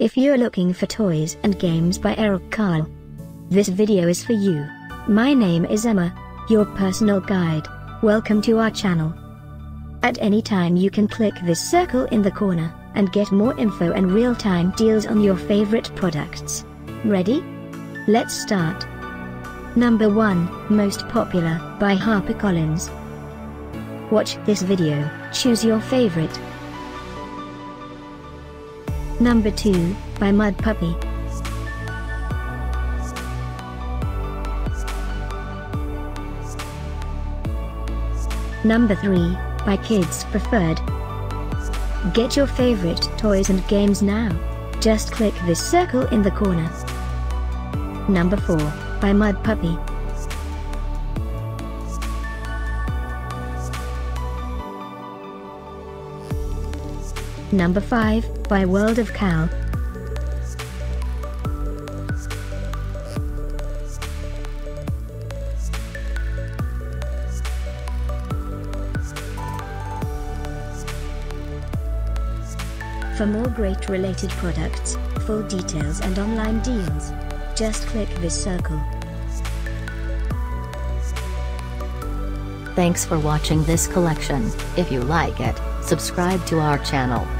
If you're looking for toys and games by Eric Carle, this video is for you. My name is Emma, your personal guide. Welcome to our channel. At any time you can click this circle in the corner, and get more info and real-time deals on your favorite products. Ready? Let's start. Number 1, Most Popular, by HarperCollins. Watch this video, choose your favorite. Number 2, by Mudpuppy. Number 3, by Kids Preferred. Get your favorite toys and games now. Just click this circle in the corner. Number 4, by Mudpuppy. Number 5, by World of Carle. For more great related products, full details and online deals, just click this circle. Thanks for watching this collection. If you like it, subscribe to our channel.